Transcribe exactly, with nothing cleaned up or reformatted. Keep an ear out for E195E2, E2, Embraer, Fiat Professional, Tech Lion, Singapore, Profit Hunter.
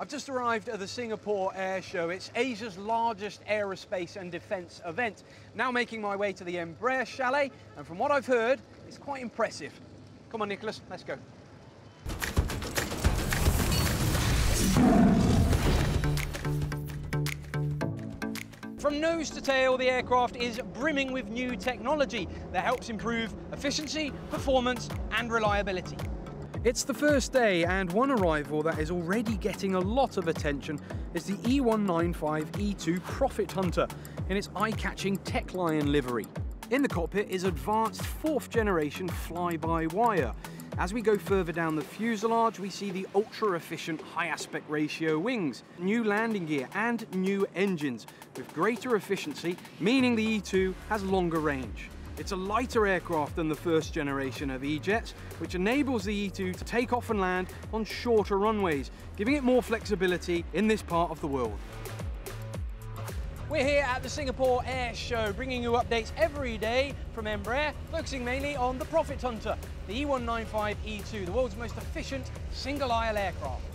I've just arrived at the Singapore Air Show. It's Asia's largest aerospace and defence event. Now making my way to the Embraer chalet, and from what I've heard, it's quite impressive. Come on, Nicholas, let's go. From nose to tail, the aircraft is brimming with new technology that helps improve efficiency, performance and reliability. It's the first day, and one arrival that is already getting a lot of attention is the E one ninety-five E two Profit Hunter in its eye-catching Tech Lion livery. In the cockpit is advanced fourth-generation fly-by-wire. As we go further down the fuselage, we see the ultra-efficient high-aspect-ratio wings, new landing gear and new engines with greater efficiency, meaning the E two has longer range. It's a lighter aircraft than the first generation of E-jets, which enables the E two to take off and land on shorter runways, giving it more flexibility in this part of the world. We're here at the Singapore Air Show, bringing you updates every day from Embraer, focusing mainly on the Profit Hunter, the E one ninety-five E two, the world's most efficient single-aisle aircraft.